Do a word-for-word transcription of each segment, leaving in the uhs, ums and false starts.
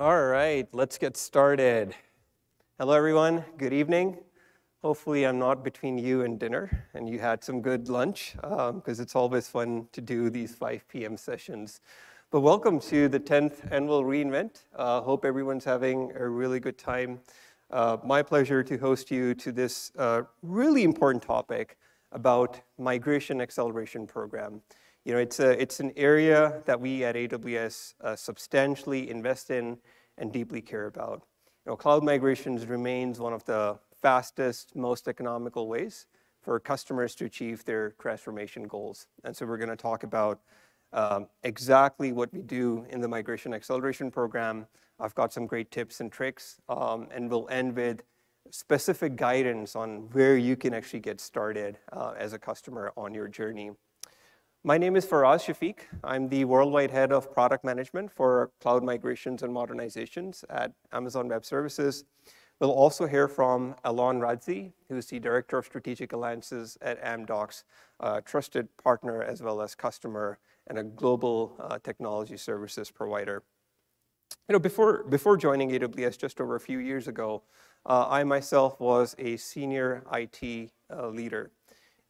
All right, let's get started. Hello, everyone. Good evening. Hopefully, I'm not between you and dinner, and you had some good lunch, because um, it's always fun to do these five P M sessions. But welcome to the tenth Annual re:Invent. Uh, hope everyone's having a really good time. Uh, my pleasure to host you to this uh, really important topic about migration acceleration program. You know, it's, a, it's an area that we at A W S uh, substantially invest in and deeply care about. You know, cloud migrations remains one of the fastest, most economical ways for customers to achieve their transformation goals. And so we're going to talk about um, exactly what we do in the Migration Acceleration Program. I've got some great tips and tricks, um, and we'll end with specific guidance on where you can actually get started uh, as a customer on your journey. My name is Faraz Shafiq. I'm the worldwide head of product management for cloud migrations and modernizations at Amazon Web Services. We'll also hear from Alon Radzi, who's the Director of Strategic Alliances at Amdocs, a trusted partner as well as customer and a global uh, technology services provider. You know, before, before joining A W S just over a few years ago, uh, I myself was a senior I T uh, leader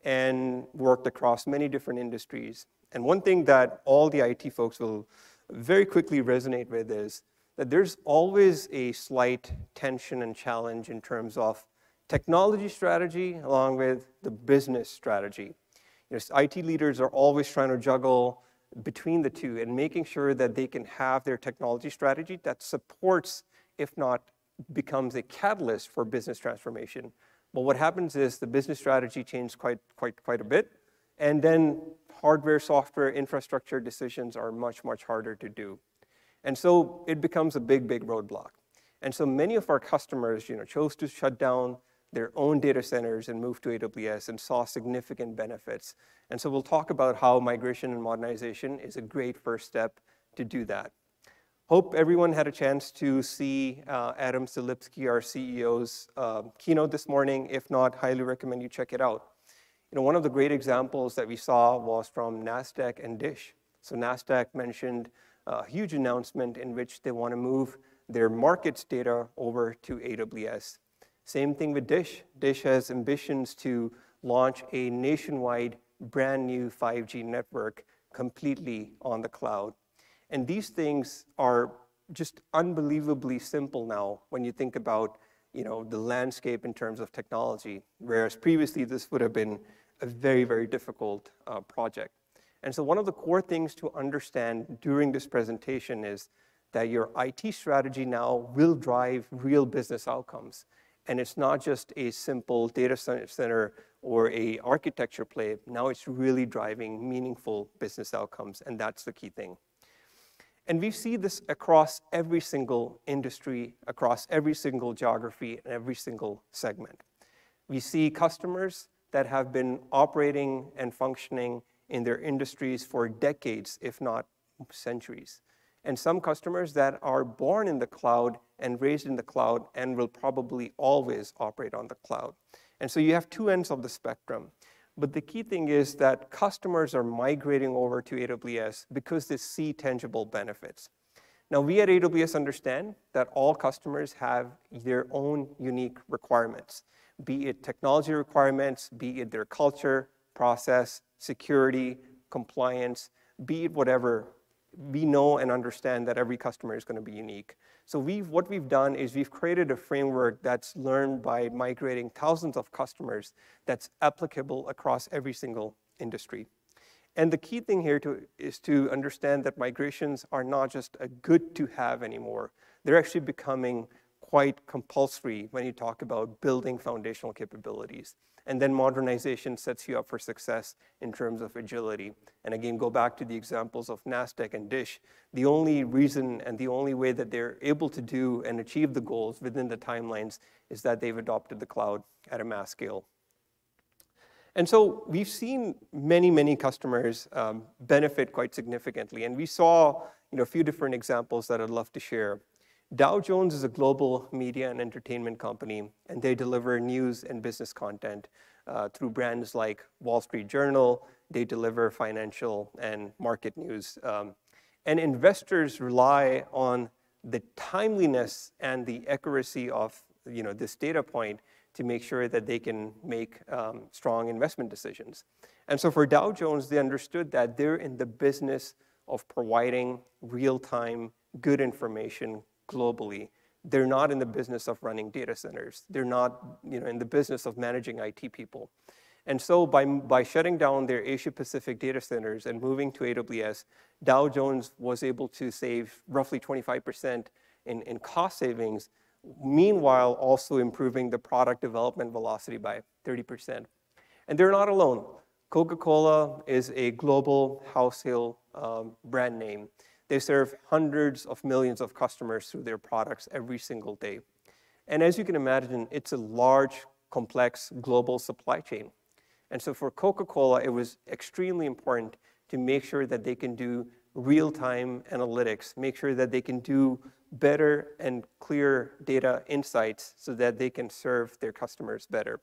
and worked across many different industries. And one thing that all the I T folks will very quickly resonate with is that there's always a slight tension and challenge in terms of technology strategy along with the business strategy. You know, I T leaders are always trying to juggle between the two and making sure that they can have their technology strategy that supports, if not becomes a catalyst for business transformation. But what happens is the business strategy changes quite, quite, quite a bit. And then hardware, software, infrastructure decisions are much, much harder to do. And so it becomes a big, big roadblock. And so many of our customers, you know, chose to shut down their own data centers and moved to A W S and saw significant benefits. And so we'll talk about how migration and modernization is a great first step to do that. Hope everyone had a chance to see uh, Adam Selipsky, our C E O's uh, keynote this morning. If not, highly recommend you check it out. You know, one of the great examples that we saw was from NASDAQ and DISH. So NASDAQ mentioned a huge announcement in which they want to move their markets data over to A W S. Same thing with DISH. DISH has ambitions to launch a nationwide brand new five G network completely on the cloud. And these things are just unbelievably simple now when you think about, you know, the landscape in terms of technology, whereas previously this would have been a very, very difficult uh, project. And so one of the core things to understand during this presentation is that your I T strategy now will drive real business outcomes. And it's not just a simple data center or a architecture play. Now it's really driving meaningful business outcomes, and that's the key thing. And we see this across every single industry, across every single geography, and every single segment. We see customers that have been operating and functioning in their industries for decades, if not centuries. And some customers that are born in the cloud and raised in the cloud and will probably always operate on the cloud. And so you have two ends of the spectrum. But the key thing is that customers are migrating over to A W S because they see tangible benefits. Now, we at A W S understand that all customers have their own unique requirements, be it technology requirements, be it their culture, process, security, compliance, be it whatever. We know and understand that every customer is going to be unique. So we've, what we've done is we've created a framework that's learned by migrating thousands of customers that's applicable across every single industry. And the key thing here to, is to understand that migrations are not just a good to have anymore. They're actually becoming quite compulsory when you talk about building foundational capabilities. And then modernization sets you up for success in terms of agility. And again, go back to the examples of NASDAQ and DISH. The only reason and the only way that they're able to do and achieve the goals within the timelines is that they've adopted the cloud at a mass scale. And so we've seen many, many customers um, benefit quite significantly. And we saw, you know, a few different examples that I'd love to share. Dow Jones is a global media and entertainment company, and they deliver news and business content uh, through brands like Wall Street Journal. They deliver financial and market news. Um, and investors rely on the timeliness and the accuracy of you know, this data point to make sure that they can make um, strong investment decisions. And so for Dow Jones, they understood that they're in the business of providing real-time good information globally. They're not in the business of running data centers. They're not you know, in the business of managing I T people. And so by, by shutting down their Asia Pacific data centers and moving to A W S, Dow Jones was able to save roughly twenty-five percent in, in cost savings, meanwhile also improving the product development velocity by thirty percent. And they're not alone. Coca-Cola is a global household um, brand name. They serve hundreds of millions of customers through their products every single day. And as you can imagine, it's a large, complex global supply chain. And so for Coca-Cola, it was extremely important to make sure that they can do real-time analytics, make sure that they can do better and clear data insights so that they can serve their customers better.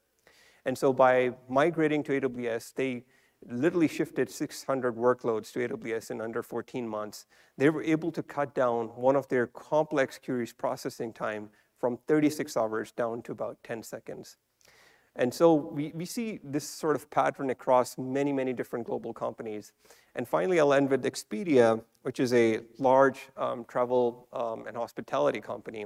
And so by migrating to A W S, they literally shifted six hundred workloads to A W S in under fourteen months. They were able to cut down one of their complex queries processing time from thirty-six hours down to about ten seconds. And so we, we see this sort of pattern across many, many different global companies. And finally, I'll end with Expedia, which is a large um, travel um, and hospitality company.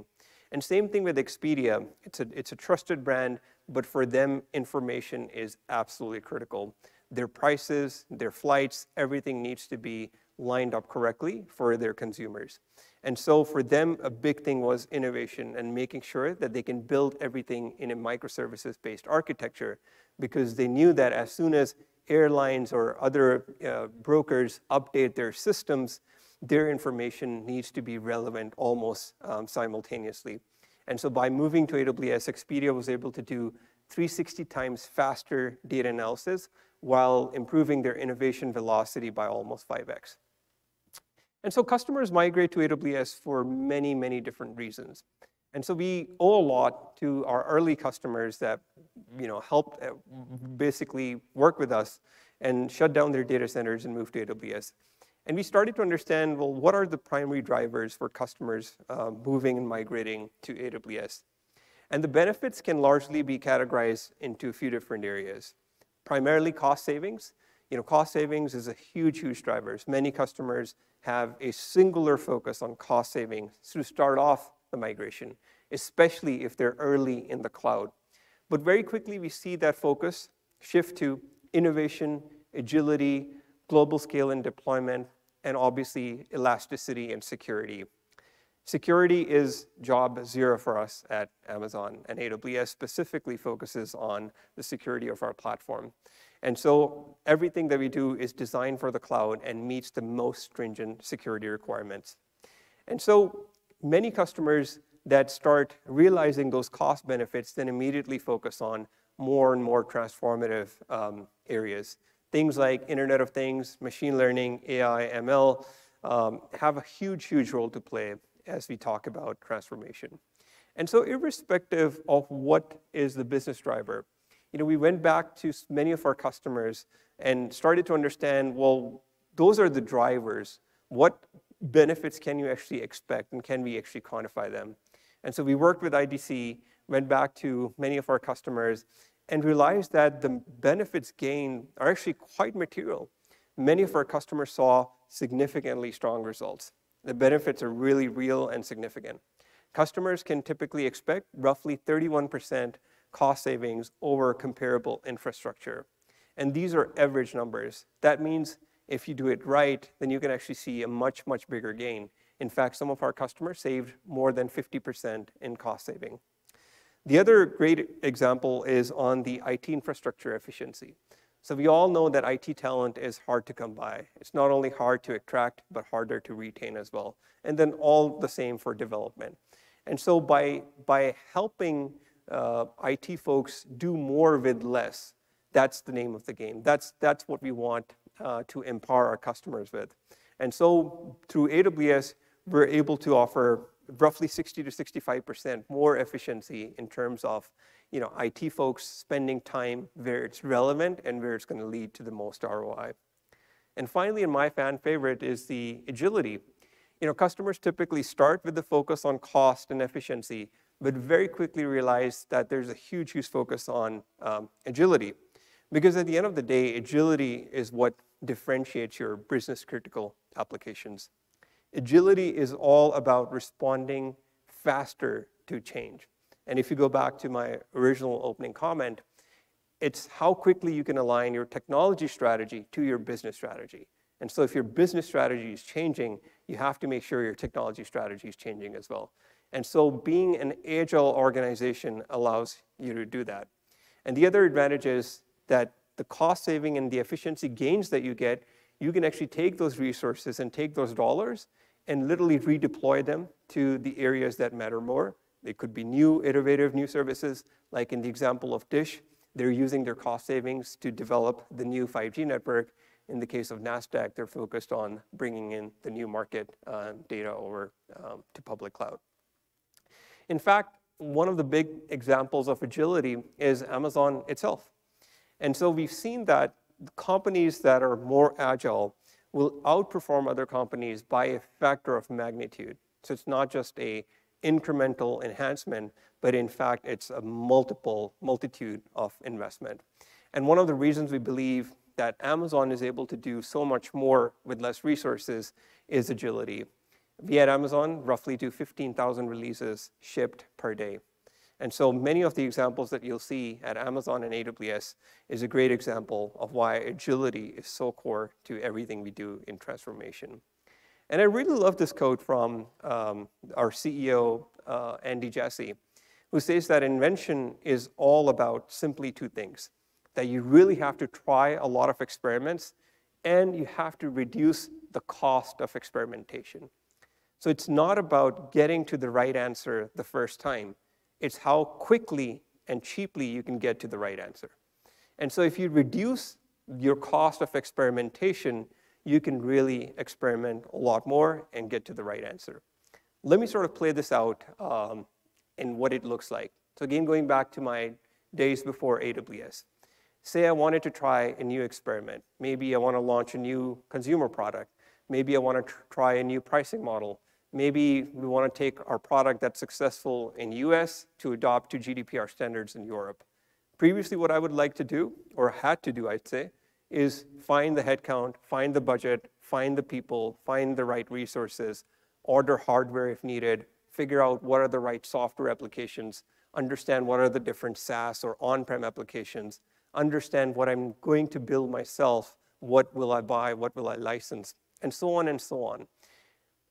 And same thing with Expedia. It's a, it's a trusted brand, but for them, information is absolutely critical. Their prices, their flights, everything needs to be lined up correctly for their consumers. And so for them, a big thing was innovation and making sure that they can build everything in a microservices-based architecture, because they knew that as soon as airlines or other uh, brokers update their systems, their information needs to be relevant almost um, simultaneously. And so by moving to A W S, Expedia was able to do three hundred sixty times faster data analysis while improving their innovation velocity by almost five X. And so customers migrate to A W S for many, many different reasons. And so we owe a lot to our early customers that you know, helped basically work with us and shut down their data centers and move to A W S. And we started to understand, well, what are the primary drivers for customers uh, moving and migrating to A W S? And the benefits can largely be categorized into a few different areas. Primarily cost savings. You know, cost savings is a huge, huge driver. Many customers have a singular focus on cost savings to start off the migration, especially if they're early in the cloud. But very quickly, we see that focus shift to innovation, agility, global scale and deployment, and obviously elasticity and security. Security is job zero for us at Amazon, and A W S specifically focuses on the security of our platform. And so everything that we do is designed for the cloud and meets the most stringent security requirements. And so many customers that start realizing those cost benefits then immediately focus on more and more transformative um, areas. Things like Internet of Things, machine learning, A I, M L um, have a huge, huge role to play as we talk about transformation. And so irrespective of what is the business driver, you know, we went back to many of our customers and started to understand, well, those are the drivers. What benefits can you actually expect, and can we actually quantify them? And so we worked with I D C, went back to many of our customers, and realized that the benefits gained are actually quite material. Many of our customers saw significantly strong results. The benefits are really real and significant. Customers can typically expect roughly thirty-one percent cost savings over comparable infrastructure. And these are average numbers. That means if you do it right, then you can actually see a much, much bigger gain. In fact, some of our customers saved more than fifty percent in cost saving. The other great example is on the I T infrastructure efficiency. So we all know that I T talent is hard to come by. It's not only hard to attract, but harder to retain as well. And then all the same for development. And so by, by helping uh, I T folks do more with less, that's the name of the game. That's, that's what we want uh, to empower our customers with. And so through A W S, we're able to offer roughly sixty to sixty-five percent more efficiency in terms of you know, I T folks spending time where it's relevant and where it's going to lead to the most R O I. And finally, and my fan favorite is the agility. you know, customers typically start with the focus on cost and efficiency, but very quickly realize that there's a huge, huge focus on um, agility. Because at the end of the day, agility is what differentiates your business critical applications. Agility is all about responding faster to change. And if you go back to my original opening comment, it's how quickly you can align your technology strategy to your business strategy. And so if your business strategy is changing, you have to make sure your technology strategy is changing as well. And so being an agile organization allows you to do that. And the other advantage is that the cost saving and the efficiency gains that you get, you can actually take those resources and take those dollars and literally redeploy them to the areas that matter more. They could be new, innovative, new services, like in the example of DISH. They're using their cost savings to develop the new five G network. In the case of NASDAQ, they're focused on bringing in the new market uh, data over um, to public cloud. In fact, one of the big examples of agility is Amazon itself. And so we've seen that companies that are more agile will outperform other companies by a factor of magnitude. So it's not just a incremental enhancement, but in fact, it's a multiple, multitude of investment. And one of the reasons we believe that Amazon is able to do so much more with less resources is agility. We at Amazon roughly do fifteen thousand releases shipped per day. And so many of the examples that you'll see at Amazon and A W S is a great example of why agility is so core to everything we do in transformation. And I really love this quote from um, our C E O, uh, Andy Jassy, who says that invention is all about simply two things, that you really have to try a lot of experiments and you have to reduce the cost of experimentation. So it's not about getting to the right answer the first time. It's how quickly and cheaply you can get to the right answer. And so if you reduce your cost of experimentation, you can really experiment a lot more and get to the right answer. Let me sort of play this out um, in what it looks like. So again, going back to my days before A W S. Say I wanted to try a new experiment. Maybe I want to launch a new consumer product. Maybe I want to tr- try a new pricing model. Maybe we want to take our product that's successful in U S to adopt to G D P R standards in Europe. Previously, what I would like to do, or had to do, I'd say, is find the headcount, find the budget, find the people, find the right resources, order hardware if needed, figure out what are the right software applications, understand what are the different SaaS or on-prem applications, understand what I'm going to build myself, what will I buy, what will I license, and so on and so on.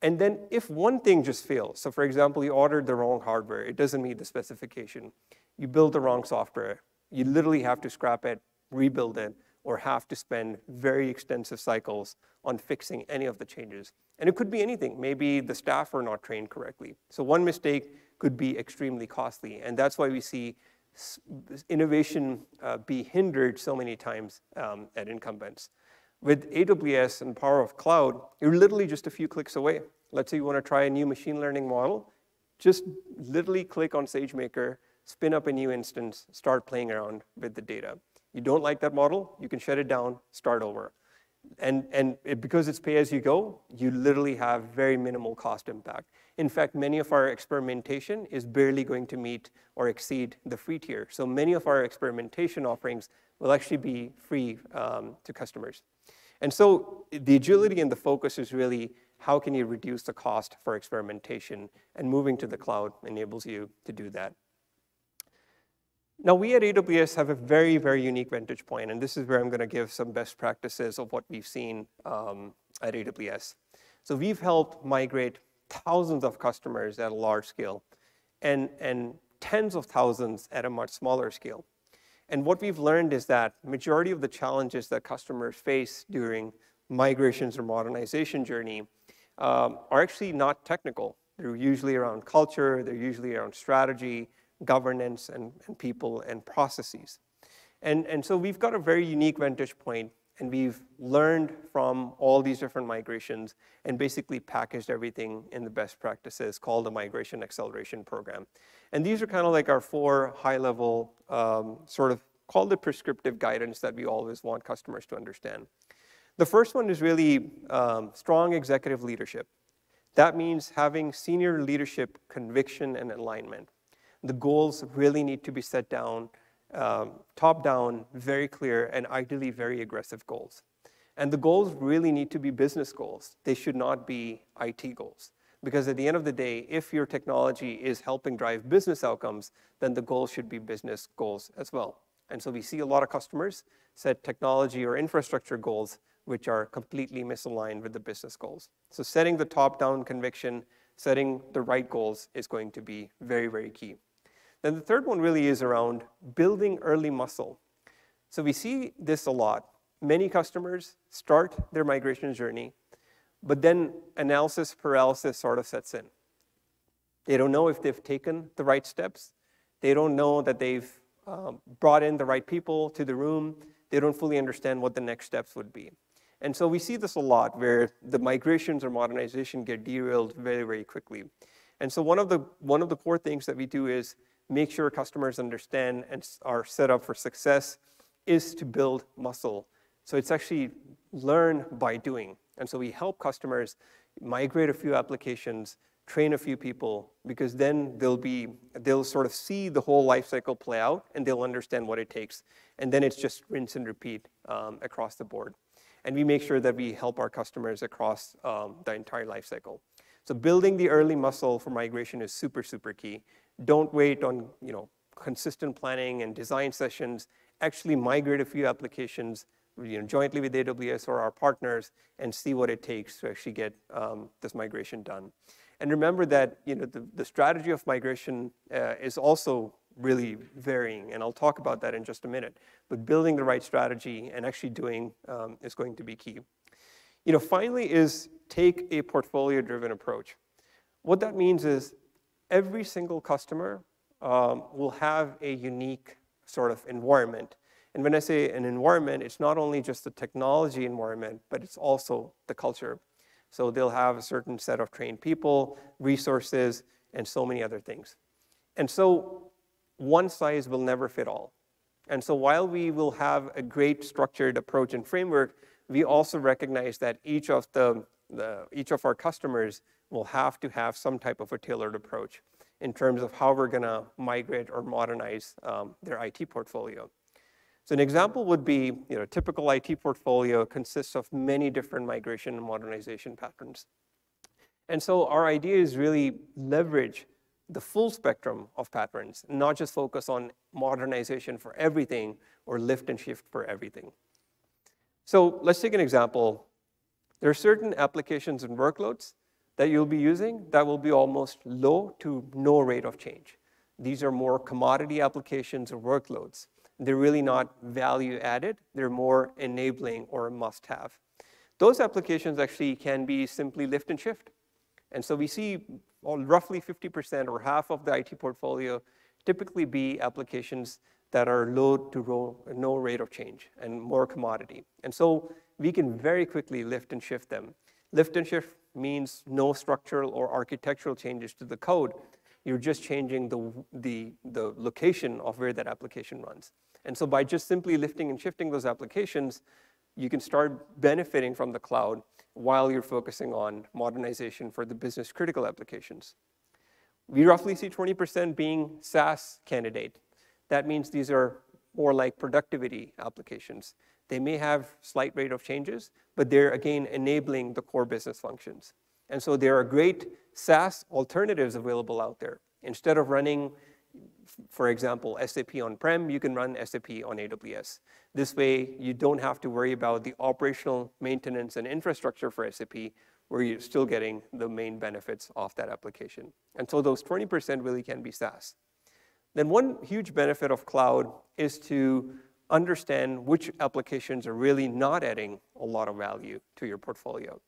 And then if one thing just fails, so for example, you ordered the wrong hardware, it doesn't meet the specification, you build the wrong software, you literally have to scrap it, rebuild it, or have to spend very extensive cycles on fixing any of the changes. And it could be anything. Maybe the staff are not trained correctly. So one mistake could be extremely costly. And that's why we see innovation uh, be hindered so many times um, at incumbents. With A W S and power of cloud, you're literally just a few clicks away. Let's say you want to try a new machine learning model. Just literally click on SageMaker, spin up a new instance, start playing around with the data. You don't like that model, you can shut it down, start over. And, and it, because it's pay-as-you-go, you literally have very minimal cost impact. In fact, many of our experimentation is barely going to meet or exceed the free tier. So many of our experimentation offerings will actually be free um, to customers. And so the agility and the focus is really how can you reduce the cost for experimentation, and moving to the cloud enables you to do that. Now, we at A W S have a very, very unique vantage point, and this is where I'm going to give some best practices of what we've seen um, at A W S. So we've helped migrate thousands of customers at a large scale, and, and tens of thousands at a much smaller scale. And what we've learned is that majority of the challenges that customers face during migrations or modernization journey um, are actually not technical. They're usually around culture, they're usually around strategy, governance, and, and people, and processes. And, and so we've got a very unique vantage point, and we've learned from all these different migrations and basically packaged everything in the best practices called the Migration Acceleration Program. And these are kind of like our four high-level um, sort of, call the prescriptive guidance that we always want customers to understand. The first one is really um, strong executive leadership. That means having senior leadership conviction and alignment. The goals really need to be set down, um, top down, very clear, and ideally very aggressive goals. And the goals really need to be business goals. They should not be I T goals. Because at the end of the day, if your technology is helping drive business outcomes, then the goals should be business goals as well. And so we see a lot of customers set technology or infrastructure goals which are completely misaligned with the business goals. So setting the top-down conviction, setting the right goals is going to be very, very key. Then the third one really is around building early muscle. So we see this a lot. Many customers start their migration journey, but then analysis paralysis sort of sets in. They don't know if they've taken the right steps. They don't know that they've um, brought in the right people to the room. They don't fully understand what the next steps would be. And so we see this a lot where the migrations or modernization get derailed very, very quickly. And so one of the, one of the core things that we do is make sure customers understand and are set up for success is to build muscle. So it's actually learn by doing. And so we help customers migrate a few applications, train a few people, because then they'll be, they'll sort of see the whole life cycle play out and they'll understand what it takes. And then it's just rinse and repeat um, across the board. And we make sure that we help our customers across um, the entire life cycle. So building the early muscle for migration is super, super key. Don't wait on, you know, consistent planning and design sessions. Actually migrate a few applications, you know, jointly with A W S or our partners and see what it takes to actually get um, this migration done. And remember that, you know, the, the strategy of migration uh, is also really varying, and I'll talk about that in just a minute. But building the right strategy and actually doing um, is going to be key. You know, finally is take a portfolio-driven approach. What that means is every single customer um, will have a unique sort of environment. And when I say an environment, it's not only just the technology environment, but it's also the culture. So they'll have a certain set of trained people, resources, and so many other things. And so one size will never fit all. And so while we will have a great structured approach and framework, we also recognize that each of, the, the, each of our customers will have to have some type of a tailored approach in terms of how we're gonna migrate or modernize um, their I T portfolio. So an example would be, you know, typical I T portfolio consists of many different migration and modernization patterns. And so our idea is really leverage the full spectrum of patterns, not just focus on modernization for everything or lift and shift for everything. So let's take an example. There are certain applications and workloads that you'll be using that will be almost low to no rate of change. These are more commodity applications or workloads. They're really not value added. They're more enabling or a must have. Those applications actually can be simply lift and shift. And so we see roughly fifty percent or half of the I T portfolio typically be applications that are low to no rate of change and more commodity. And so we can very quickly lift and shift them. Lift and shift means no structural or architectural changes to the code. You're just changing the, the, the location of where that application runs. And so by just simply lifting and shifting those applications, you can start benefiting from the cloud while you're focusing on modernization for the business critical applications. We roughly see twenty percent being SaaS candidate. That means these are more like productivity applications. They may have slight rate of changes, but they're again enabling the core business functions. And so there are great SaaS alternatives available out there. Instead of running, for example, S A P on-prem, you can run S A P on A W S. This way, you don't have to worry about the operational maintenance and infrastructure for S A P, where you're still getting the main benefits of that application. And so those twenty percent really can be SaaS. Then one huge benefit of cloud is to understand which applications are really not adding a lot of value to your portfolio.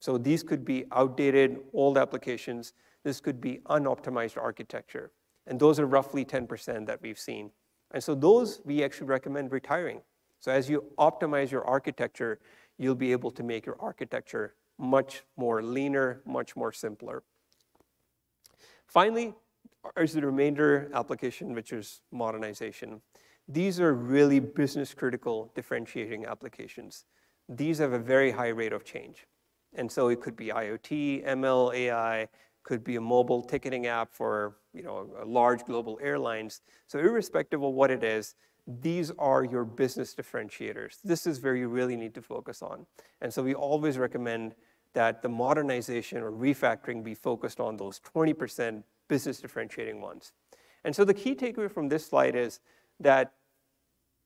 So these could be outdated, old applications. This could be unoptimized architecture. And those are roughly ten percent that we've seen. And so those we actually recommend retiring. So as you optimize your architecture, you'll be able to make your architecture much more leaner, much more simpler. Finally, there's the remainder application, which is modernization. These are really business critical differentiating applications. These have a very high rate of change. And so it could be IoT, M L, A I, could be a mobile ticketing app for, you know, large global airlines. So irrespective of what it is, these are your business differentiators. This is where you really need to focus on. And so we always recommend that the modernization or refactoring be focused on those twenty percent business differentiating ones. And so the key takeaway from this slide is that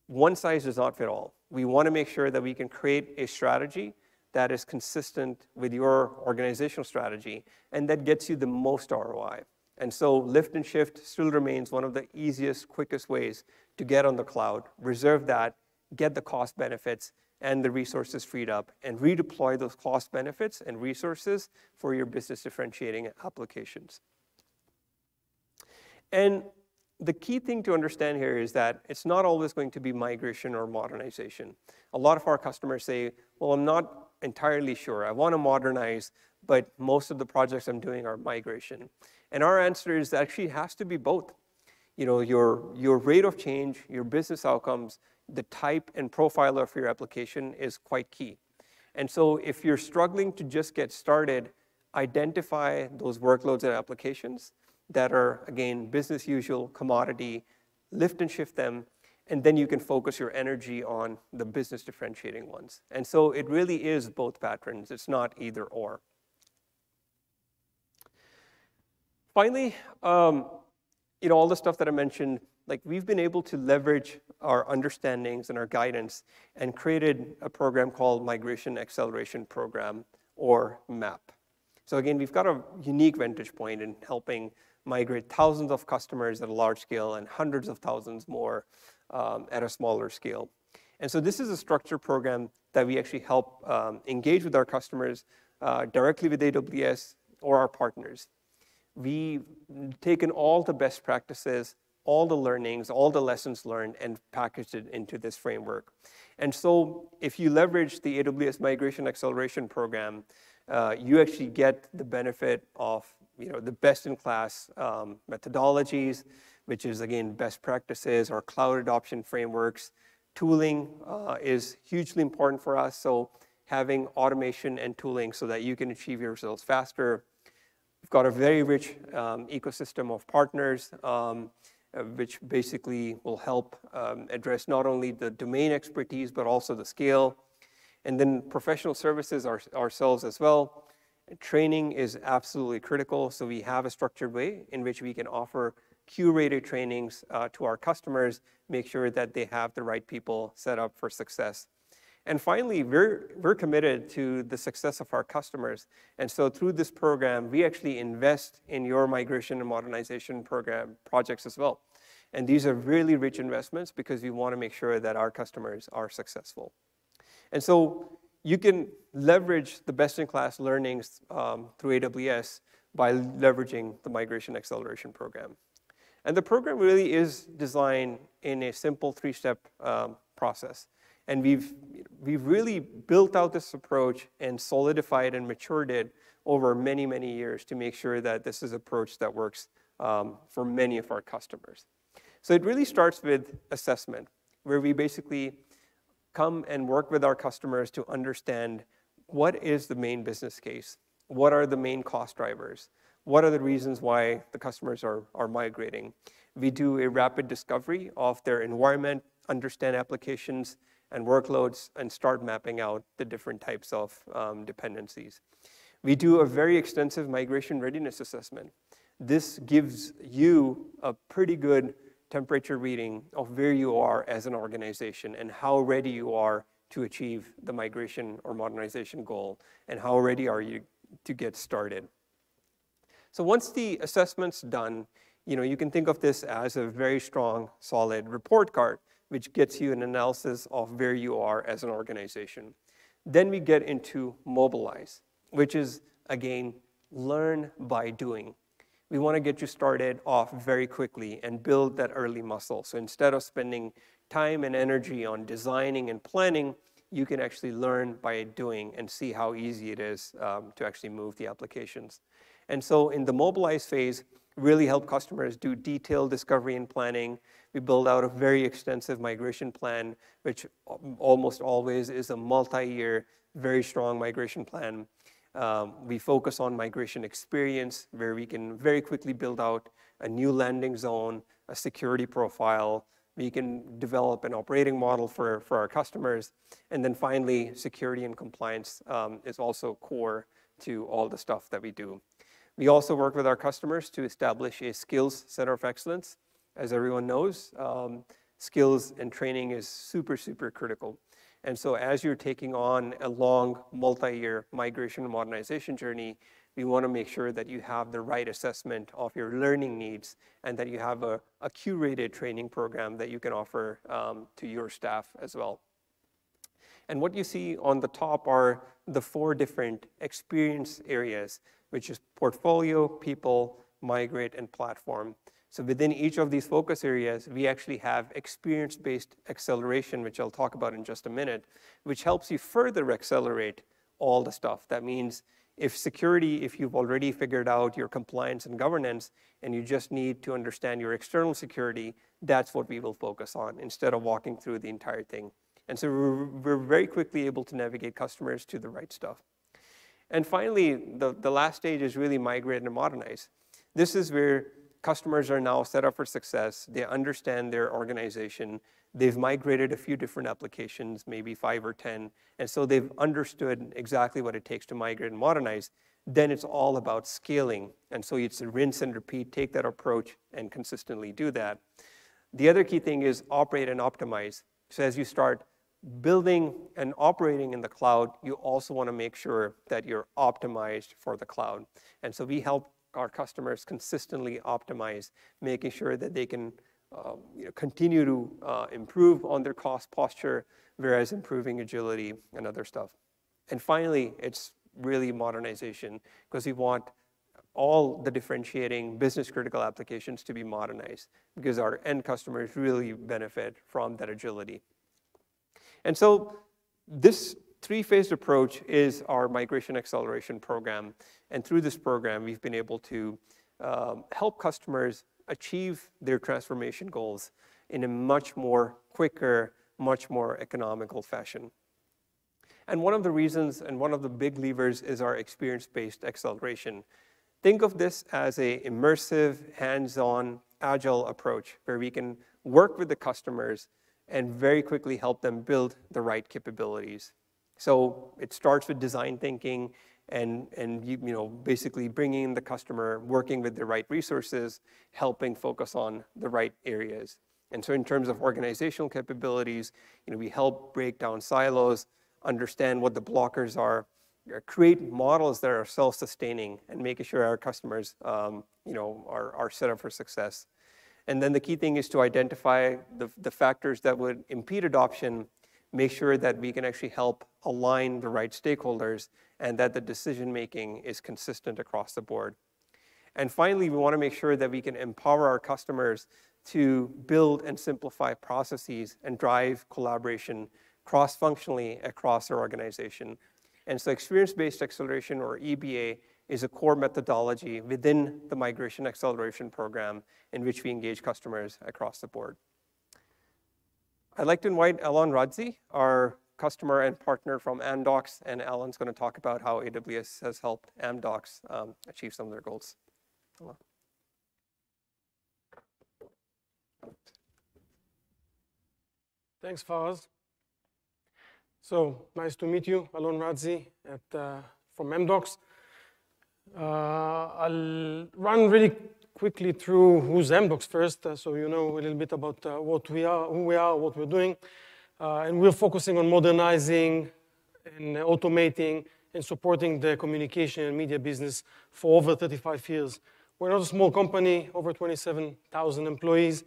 one size does not fit all. We want to make sure that we can create a strategy that is consistent with your organizational strategy and that gets you the most R O I. And so lift and shift still remains one of the easiest, quickest ways to get on the cloud, reserve that, get the cost benefits and the resources freed up, and redeploy those cost benefits and resources for your business differentiating applications. And the key thing to understand here is that it's not always going to be migration or modernization. A lot of our customers say, well, I'm not entirely sure. I want to modernize, but most of the projects I'm doing are migration. And our answer is that actually it has to be both. You know, your, your rate of change, your business outcomes, the type and profile of your application is quite key. And so if you're struggling to just get started, identify those workloads and applications that are, again, business usual, commodity, lift and shift them, and then you can focus your energy on the business differentiating ones. And so it really is both patterns. It's not either or. Finally, um, you know, all the stuff that I mentioned, like we've been able to leverage our understandings and our guidance and created a program called Migration Acceleration Program, or MAP. So again, we've got a unique vantage point in helping migrate thousands of customers at a large scale and hundreds of thousands more um, at a smaller scale. And so this is a structured program that we actually help um, engage with our customers uh, directly with A W S or our partners. We've taken all the best practices, all the learnings, all the lessons learned, and packaged it into this framework. And so if you leverage the A W S Migration Acceleration Program, uh, you actually get the benefit of you know, the best-in-class um, methodologies, which is, again, best practices or cloud adoption frameworks. Tooling uh, is hugely important for us, so having automation and tooling so that you can achieve your results faster. We've got a very rich um, ecosystem of partners, um, which basically will help um, address not only the domain expertise, but also the scale. And then professional services our, ourselves as well. Training is absolutely critical, so we have a structured way in which we can offer curated trainings uh, to our customers, make sure that they have the right people set up for success. And finally, we're, we're committed to the success of our customers. And so through this program, we actually invest in your migration and modernization program projects as well. And these are really rich investments because we want to make sure that our customers are successful. And so you can leverage the best-in-class learnings um, through A W S by leveraging the Migration Acceleration Program. And the program really is designed in a simple three-step um, process. And we've, we've really built out this approach and solidified and matured it over many, many years to make sure that this is an approach that works um, for many of our customers. So it really starts with assessment, where we basically come and work with our customers to understand what is the main business case, what are the main cost drivers, what are the reasons why the customers are, are migrating. We do a rapid discovery of their environment, understand applications and workloads, and start mapping out the different types of um, dependencies. We do a very extensive migration readiness assessment. This gives you a pretty good temperature reading of where you are as an organization and how ready you are to achieve the migration or modernization goal, and how ready are you to get started. So once the assessment's done, you know, you can think of this as a very strong, solid report card, which gets you an analysis of where you are as an organization. Then we get into mobilize, which is, again, learn by doing. We want to get you started off very quickly and build that early muscle. So instead of spending time and energy on designing and planning, you can actually learn by doing and see how easy it is um, to actually move the applications. And so in the mobilize phase, really help customers do detailed discovery and planning. We build out a very extensive migration plan, which almost always is a multi-year, very strong migration plan. Um, we focus on migration experience, where we can very quickly build out a new landing zone, a security profile. We can develop an operating model for, for our customers. And then finally, security and compliance um, is also core to all the stuff that we do. We also work with our customers to establish a skills center of excellence. As everyone knows, um, skills and training is super, super critical. And so as you're taking on a long multi-year migration and modernization journey, we want to make sure that you have the right assessment of your learning needs and that you have a, a curated training program that you can offer um, to your staff as well. And what you see on the top are the four different experience areas, which is portfolio, people, migrate, and platform. So within each of these focus areas, we actually have experience-based acceleration, which I'll talk about in just a minute, which helps you further accelerate all the stuff. That means if security, if you've already figured out your compliance and governance, and you just need to understand your external security, that's what we will focus on instead of walking through the entire thing. And so we're, we're very quickly able to navigate customers to the right stuff. And finally, the, the last stage is really migrate and modernize. This is where customers are now set up for success. They understand their organization. They've migrated a few different applications, maybe five or ten. And so they've understood exactly what it takes to migrate and modernize. Then it's all about scaling. And so it's a rinse and repeat, take that approach and consistently do that. The other key thing is operate and optimize. So as you start building and operating in the cloud, you also want to make sure that you're optimized for the cloud. And so we help our customers consistently optimize, making sure that they can uh, you know, continue to uh, improve on their cost posture, whereas improving agility and other stuff. And finally, it's really modernization, because we want all the differentiating business critical applications to be modernized, because our end customers really benefit from that agility. And so this three-phased approach is our migration acceleration program. And through this program, we've been able to um, help customers achieve their transformation goals in a much more quicker, much more economical fashion. And one of the reasons and one of the big levers is our experience-based acceleration. Think of this as an immersive, hands-on, agile approach where we can work with the customers and very quickly help them build the right capabilities. So it starts with design thinking and, and you, you know, basically bringing in the customer, working with the right resources, helping focus on the right areas. And so in terms of organizational capabilities, you know, we help break down silos, understand what the blockers are, create models that are self-sustaining and making sure our customers um, you know, are, are set up for success. And then the key thing is to identify the, the factors that would impede adoption, make sure that we can actually help align the right stakeholders and that the decision-making is consistent across the board. And finally, we want to make sure that we can empower our customers to build and simplify processes and drive collaboration cross-functionally across their organization. And so experience-based acceleration, or E B A, is a core methodology within the Migration Acceleration Program in which we engage customers across the board. I'd like to invite Alon Radzi, our customer and partner from Amdocs, and Alon's going to talk about how A W S has helped Amdocs um, achieve some of their goals. Hello. Thanks, Faraz. So nice to meet you, Alon Radzi at, uh, from Amdocs. Uh, I'll run really quickly through who's Amdocs first, uh, so you know a little bit about uh, what we are, who we are, what we're doing. Uh, and we're focusing on modernizing and automating and supporting the communication and media business for over thirty-five years. We're not a small company, over twenty-seven thousand employees,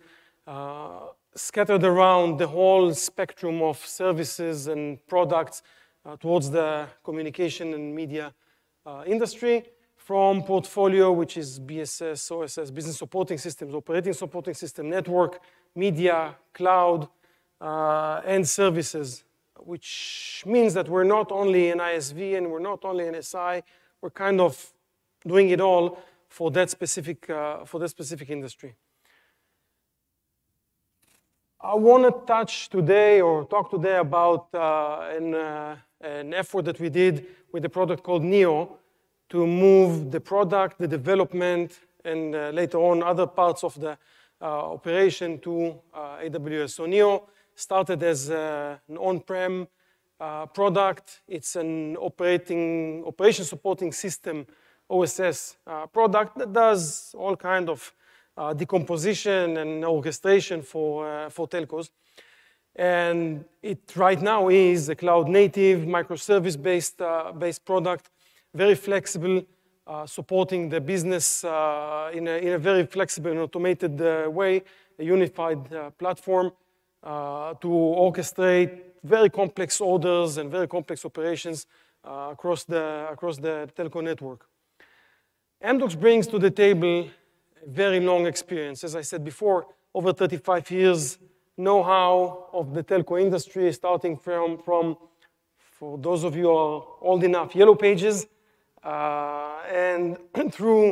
uh, scattered around the whole spectrum of services and products uh, towards the communication and media uh, industry. From portfolio, which is B S S, O S S, business supporting systems, operating supporting system, network, media, cloud, uh, and services, which means that we're not only an I S V and we're not only an S I, we're kind of doing it all for that specific, uh, for that specific industry. I want to touch today or talk today about uh, an, uh, an effort that we did with a product called NEO to move the product, the development, and uh, later on other parts of the uh, operation to uh, A W S. So NEO started as uh, an on-prem uh, product. It's an operating, operation supporting system, O S S uh, product that does all kind of Uh, decomposition and orchestration for, uh, for telcos. And it right now is a cloud-native, microservice-based uh, based product, very flexible, uh, supporting the business uh, in, a, in a very flexible and automated uh, way, a unified uh, platform uh, to orchestrate very complex orders and very complex operations uh, across, the, across the telco network. Amdocs brings to the table very long experience. As I said before, over thirty-five years know-how of the telco industry, starting from, from, for those of you who are old enough, Yellow Pages, uh, and through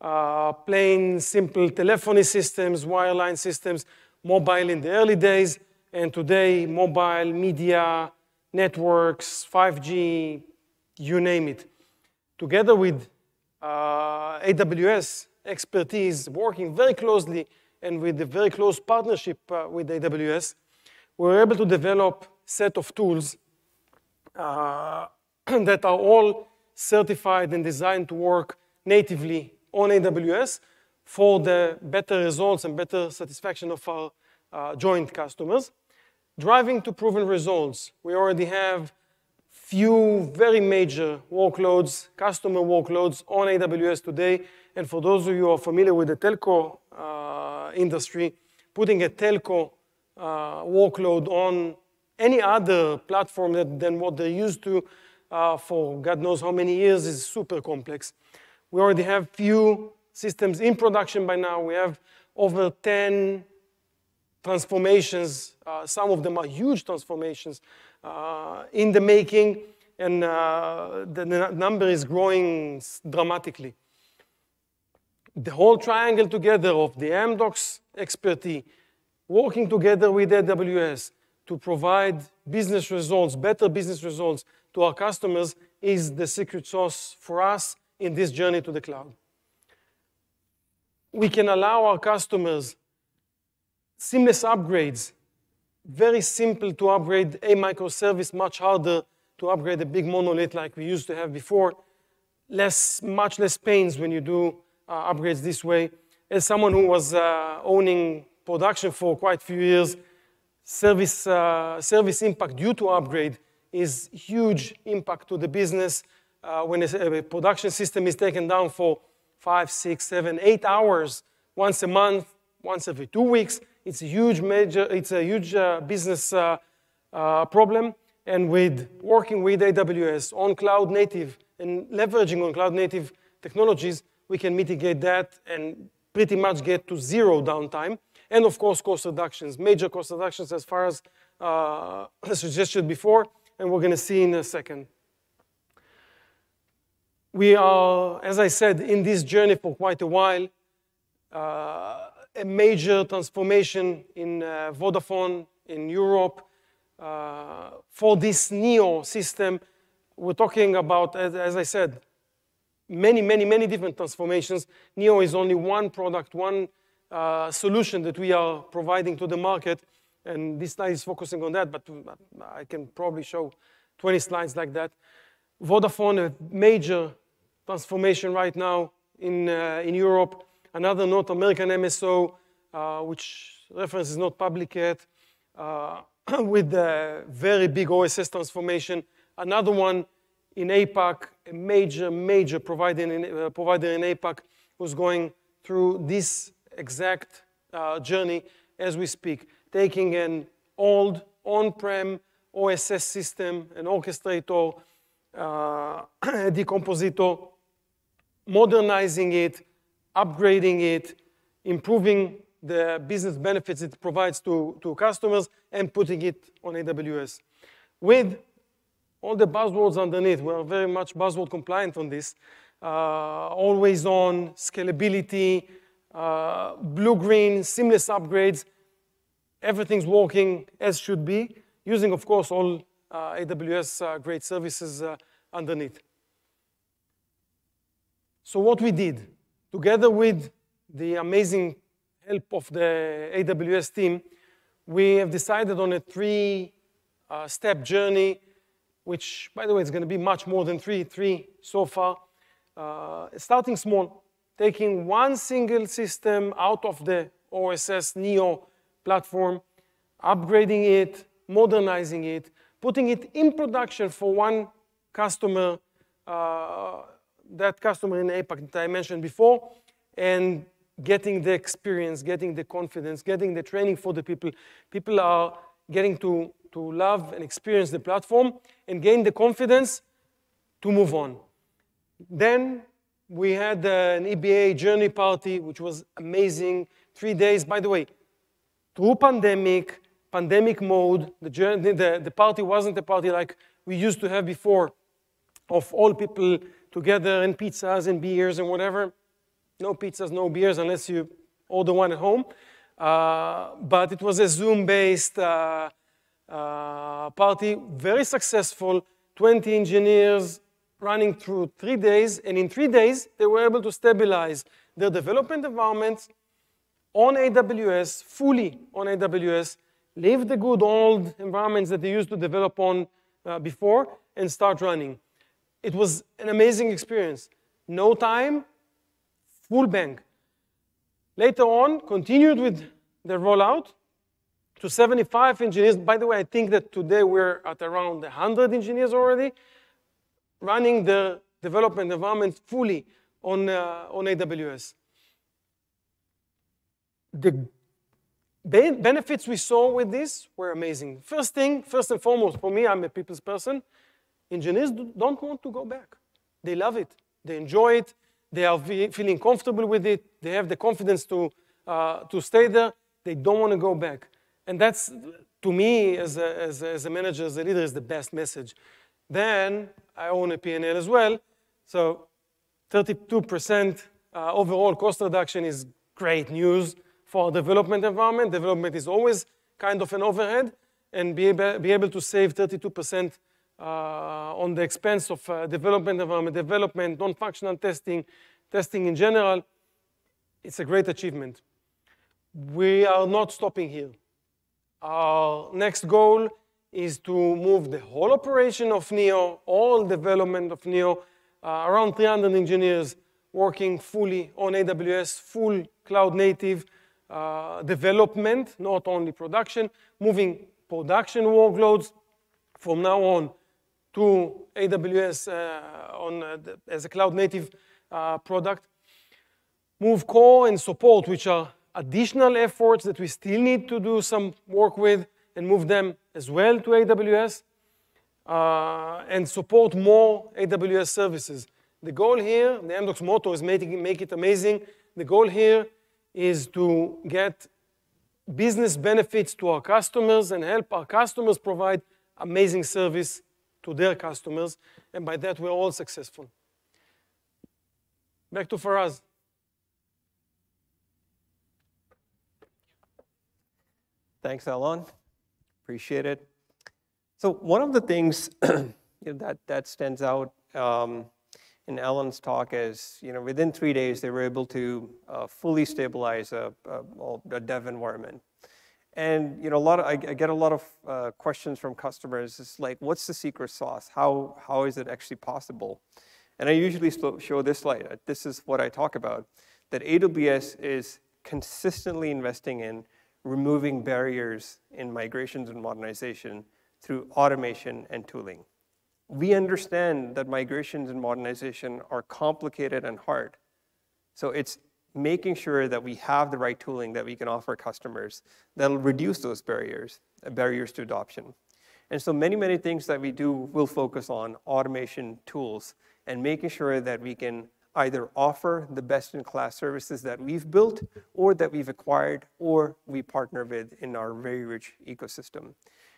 uh, plain, simple telephony systems, wireline systems, mobile in the early days, and today, mobile, media, networks, five G, you name it. Together with uh, A W S, expertise, working very closely and with a very close partnership uh, with A W S, we were able to develop a set of tools uh, that are all certified and designed to work natively on A W S for the better results and better satisfaction of our uh, joint customers. Driving to proven results, we already have few very major workloads, customer workloads on A W S today. And for those of you who are familiar with the telco uh, industry, putting a telco uh, workload on any other platform that, than what they're used to uh, for God knows how many years is super complex. We already have few systems in production by now. We have over ten transformations. Uh, some of them are huge transformations uh, in the making, and uh, the number is growing dramatically. The whole triangle together of the Amdocs expertise, working together with A W S to provide business results, better business results to our customers, is the secret sauce for us in this journey to the cloud. We can allow our customers seamless upgrades, very simple to upgrade a microservice, much harder to upgrade a big monolith like we used to have before. Less, much less pains when you do Uh, upgrades this way. As someone who was uh, owning production for quite a few years, service, uh, service impact due to upgrade is huge impact to the business. Uh, when a, a production system is taken down for five, six, seven, eight hours, once a month, once every two weeks, it's a huge major, it's a huge uh, business uh, uh, problem. And with working with A W S on cloud native and leveraging on cloud native technologies, we can mitigate that and pretty much get to zero downtime. And of course, cost reductions, major cost reductions as far as uh, suggested before, and we're gonna see in a second. We are, as I said, in this journey for quite a while. Uh, a major transformation in uh, Vodafone, in Europe, uh, for this NEO system. We're talking about, as, as I said, many, many, many different transformations. NEO is only one product, one uh, solution that we are providing to the market. And this slide is focusing on that, but I can probably show twenty slides like that. Vodafone, a major transformation right now in, uh, in Europe. Another North American M S O, uh, which reference is not public yet, uh, with a very big O S S transformation. Another one in APAC, a major, major provider in, uh, provider in APAC who's going through this exact uh, journey as we speak, taking an old on-prem O S S system, an orchestrator, uh, a decompositor, modernizing it, upgrading it, improving the business benefits it provides to, to customers, and putting it on A W S. With all the buzzwords underneath, we are very much buzzword compliant on this. Uh, always on, scalability, uh, blue-green, seamless upgrades. Everything's working as should be, using, of course, all uh, A W S uh, great services uh, underneath. So what we did, together with the amazing help of the A W S team, we have decided on a three-step uh, journey, which, by the way, is going to be much more than three, three so far. Uh, starting small, taking one single system out of the O S S NEO platform, upgrading it, modernizing it, putting it in production for one customer, uh, that customer in APAC that I mentioned before, and getting the experience, getting the confidence, getting the training for the people. People are getting to, to love and experience the platform and gain the confidence to move on. Then we had an E B A journey party, which was amazing. Three days, by the way, through pandemic, pandemic mode, the, journey, the, the party wasn't a party like we used to have before of all people together and pizzas and beers and whatever. No pizzas, no beers, unless you order one at home. Uh, but it was a Zoom-based uh, uh, party, very successful, twenty engineers running through three days. And in three days, they were able to stabilize their development environments on A W S, fully on A W S, leave the good old environments that they used to develop on uh, before, and start running. It was an amazing experience. No time. Full bang. Later on, continued with the rollout to seventy-five engineers. By the way, I think that today we're at around one hundred engineers already, running the development environment fully on, uh, on A W S. The benefits we saw with this were amazing. First thing, first and foremost, for me, I'm a people's person. Engineers don't want to go back. They love it. They enjoy it. They are feeling comfortable with it. They have the confidence to, uh, to stay there. They don't want to go back. And that's, to me, as a, as, a, as a manager, as a leader, is the best message. Then I own a P and L as well. So thirty-two percent uh, overall cost reduction is great news for our development environment. Development is always kind of an overhead. And be able, be able to save thirty-two percent Uh, on the expense of uh, development environment, development, non-functional testing, testing in general, it's a great achievement. We are not stopping here. Our next goal is to move the whole operation of NEO, all development of NEO, uh, around three hundred engineers working fully on A W S, full cloud native uh, development, not only production, moving production workloads from now on to A W S uh, on, uh, the, as a cloud-native uh, product. Move core and support, which are additional efforts that we still need to do some work with, and move them as well to A W S, uh, and support more A W S services. The goal here, the Amdocs motto is making, make it amazing. The goal here is to get business benefits to our customers and help our customers provide amazing service to their customers, and by that we're all successful. Back to Faraz. Thanks, Alon. Appreciate it. So one of the things you know, that that stands out um, in Alon's talk is, you know, within three days they were able to uh, fully stabilize a, a, a dev environment. And you know, a lot of, I, I get a lot of uh, questions from customers. It's like, what's the secret sauce? How, how is it actually possible? And I usually show this slide. This is what I talk about, that A W S is consistently investing in removing barriers in migrations and modernization through automation and tooling. We understand that migrations and modernization are complicated and hard. So it's making sure that we have the right tooling that we can offer customers that'll reduce those barriers, barriers to adoption. And so many, many things that we do will focus on automation tools and making sure that we can either offer the best-in-class services that we've built or that we've acquired or we partner with in our very rich ecosystem.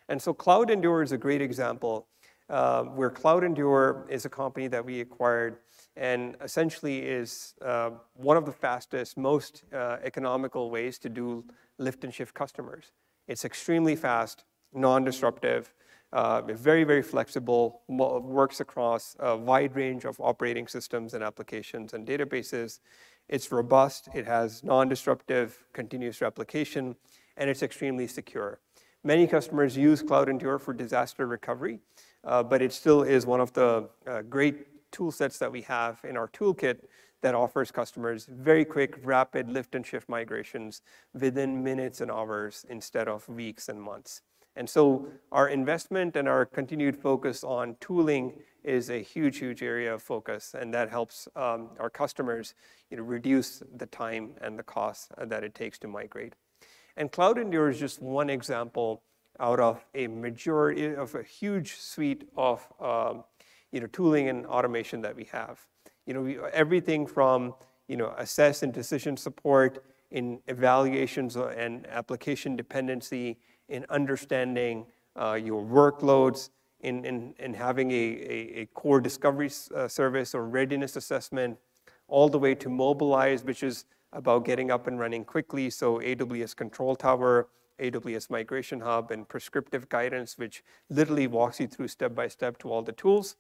And so CloudEndure is a great example uh, where CloudEndure is a company that we acquired and essentially is uh, one of the fastest, most uh, economical ways to do lift and shift customers. It's extremely fast, non-disruptive, Uh, very, very flexible, works across a wide range of operating systems and applications and databases. It's robust, it has non-disruptive continuous replication, and it's extremely secure. Many customers use CloudEndure for disaster recovery, uh, but it still is one of the uh, great tool sets that we have in our toolkit that offers customers very quick, rapid lift and shift migrations within minutes and hours instead of weeks and months. And so our investment and our continued focus on tooling is a huge, huge area of focus, and that helps um, our customers you know, reduce the time and the cost that it takes to migrate. And CloudEndure is just one example out of a majority of a huge suite of um, you know, tooling and automation that we have. You know, we, everything from you know, assess and decision support in evaluations and application dependency, in understanding uh, your workloads, in, in, in having a, a, a core discovery uh, service or readiness assessment, all the way to mobilize, which is about getting up and running quickly. So A W S Control Tower, A W S Migration Hub, and prescriptive guidance, which literally walks you through step by step to all the tools.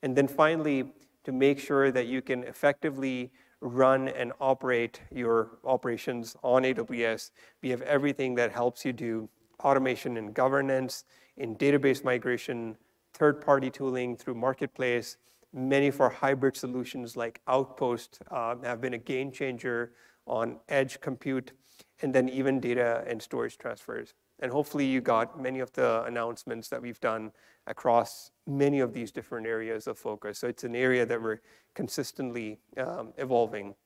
And then finally, to make sure that you can effectively run and operate your operations on A W S, we have everything that helps you do automation and governance, in database migration, third-party tooling through Marketplace. Many of our hybrid solutions like Outpost uh, have been a game changer on edge compute, and then even data and storage transfers. And hopefully you got many of the announcements that we've done across many of these different areas of focus. So it's an area that we're consistently um, evolving.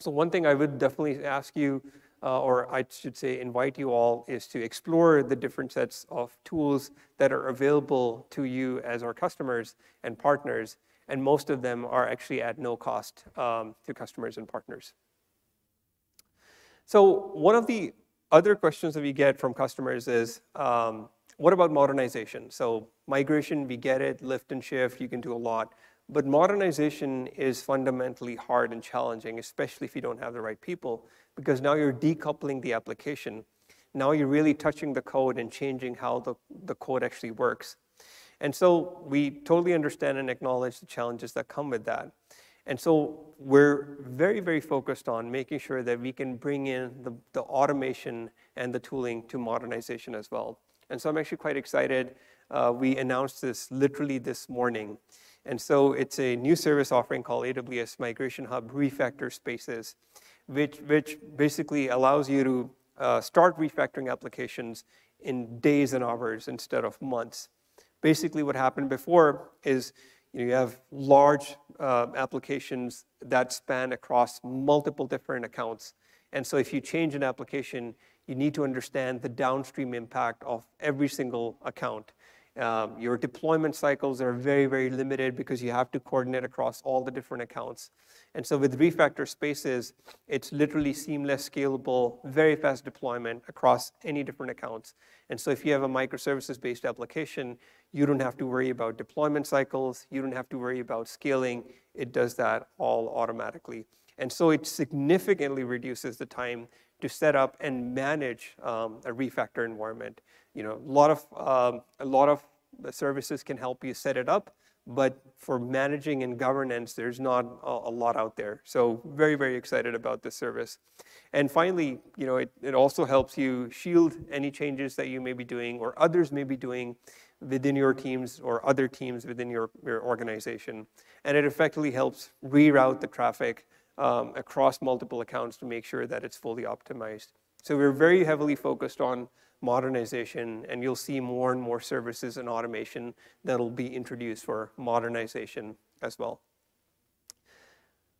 So one thing I would definitely ask you, Uh, or I should say invite you all, is to explore the different sets of tools that are available to you as our customers and partners, and most of them are actually at no cost um, to customers and partners. So one of the other questions that we get from customers is, um, what about modernization? So migration, we get it, lift and shift, you can do a lot. But modernization is fundamentally hard and challenging, especially if you don't have the right people, because now you're decoupling the application. Now you're really touching the code and changing how the, the code actually works. And so we totally understand and acknowledge the challenges that come with that. And so we're very, very focused on making sure that we can bring in the, the automation and the tooling to modernization as well. And so I'm actually quite excited. Uh, we announced this literally this morning. And so it's a new service offering called A W S Migration Hub Refactor Spaces, which, which basically allows you to uh, start refactoring applications in days and hours instead of months. Basically what happened before is you know, you have large uh, applications that span across multiple different accounts. And so if you change an application, you need to understand the downstream impact of every single account. Um, your deployment cycles are very, very limited because you have to coordinate across all the different accounts. And so with Refactor Spaces, it's literally seamless, scalable, very fast deployment across any different accounts. And so if you have a microservices-based application, you don't have to worry about deployment cycles. You don't have to worry about scaling. It does that all automatically. And so it significantly reduces the time to set up and manage um, a refactor environment. You know, a lot of um, a lot of the services can help you set it up, but for managing and governance, there's not a, a lot out there. So very, very excited about this service. And finally, you know, it, it also helps you shield any changes that you may be doing or others may be doing within your teams or other teams within your, your organization. And it effectively helps reroute the traffic Um, across multiple accounts to make sure that it's fully optimized. So we're very heavily focused on modernization, and you'll see more and more services and automation that'll be introduced for modernization as well.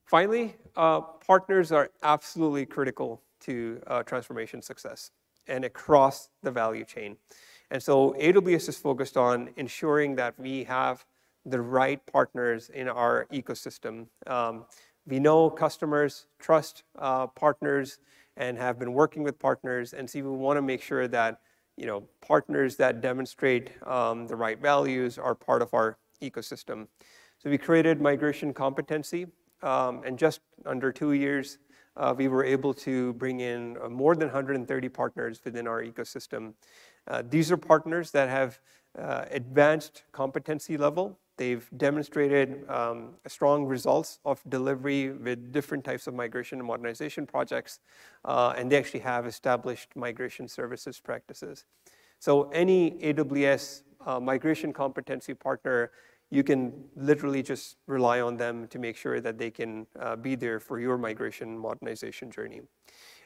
Finally, uh, partners are absolutely critical to uh, transformation success and across the value chain. And so A W S is focused on ensuring that we have the right partners in our ecosystem. Um, We know customers trust uh, partners and have been working with partners, and so we want to make sure that you know partners that demonstrate um, the right values are part of our ecosystem. So we created migration competency, um, and just under two years, uh, we were able to bring in more than one hundred thirty partners within our ecosystem. Uh, these are partners that have uh, advanced competency level. They've demonstrated um, strong results of delivery with different types of migration and modernization projects, uh, and they actually have established migration services practices. So any A W S uh, migration competency partner, you can literally just rely on them to make sure that they can uh, be there for your migration modernization journey.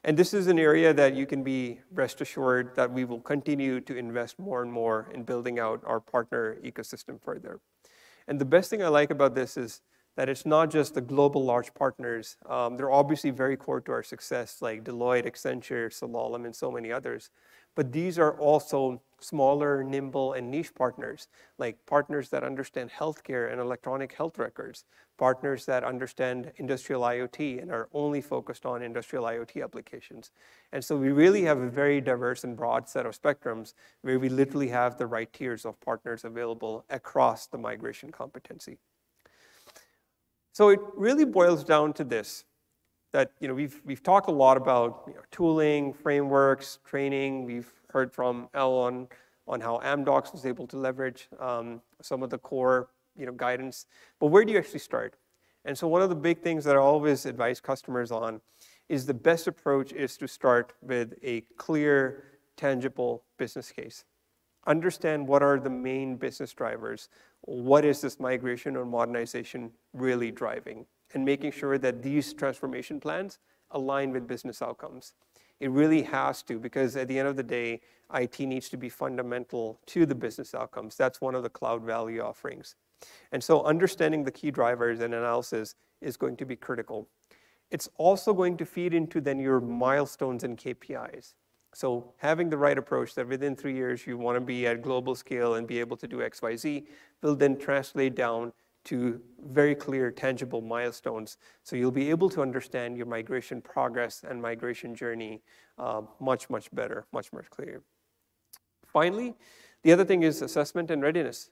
And this is an area that you can be rest assured that we will continue to invest more and more in building out our partner ecosystem further. And the best thing I like about this is that it's not just the global large partners. Um, they're obviously very core to our success, like Deloitte, Accenture, Salalom, and so many others. But these are also smaller, nimble, and niche partners, like partners that understand healthcare and electronic health records, partners that understand industrial IoT and are only focused on industrial IoT applications. And so we really have a very diverse and broad set of spectrums where we literally have the right tiers of partners available across the migration competency. So it really boils down to this, that you know, we've, we've talked a lot about you know, tooling, frameworks, training. We've heard from Alon on how Amdocs was able to leverage um, some of the core you know, guidance. But where do you actually start? And so one of the big things that I always advise customers on is the best approach is to start with a clear, tangible business case. Understand what are the main business drivers. What is this migration or modernization really driving? And making sure that these transformation plans align with business outcomes. It really has to, because at the end of the day, I T needs to be fundamental to the business outcomes. That's one of the cloud value offerings. And so understanding the key drivers and analysis is going to be critical. It's also going to feed into then your milestones and K P Is. So having the right approach that within three years you want to be at global scale and be able to do X Y Z will then translate down to very clear, tangible milestones. So you'll be able to understand your migration progress and migration journey uh, much, much better, much, much clearer. Finally, the other thing is assessment and readiness.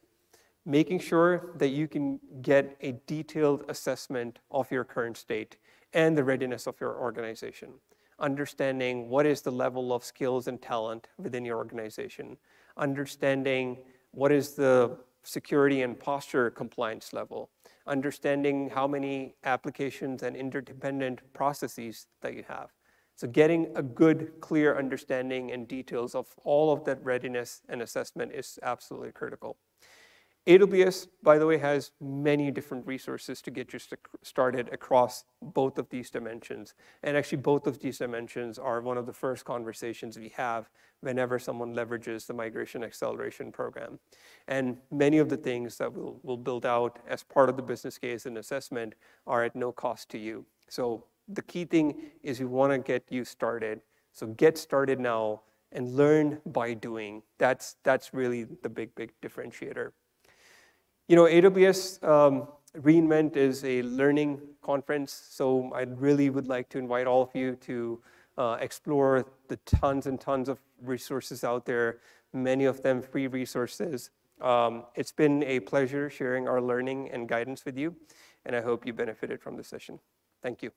Making sure that you can get a detailed assessment of your current state and the readiness of your organization. Understanding what is the level of skills and talent within your organization. Understanding what is the security and posture compliance level, understanding how many applications and interdependent processes that you have. So getting a good, clear understanding and details of all of that readiness and assessment is absolutely critical. A W S, by the way, has many different resources to get you started across both of these dimensions. And actually, both of these dimensions are one of the first conversations we have whenever someone leverages the Migration Acceleration Program. And many of the things that we'll, we'll build out as part of the business case and assessment are at no cost to you. So the key thing is we want to get you started. So get started now and learn by doing. That's, that's really the big, big differentiator. You know, A W S um, re:Invent is a learning conference, so I really would like to invite all of you to uh, explore the tons and tons of resources out there, many of them free resources. Um, it's been a pleasure sharing our learning and guidance with you, and I hope you benefited from this session. Thank you.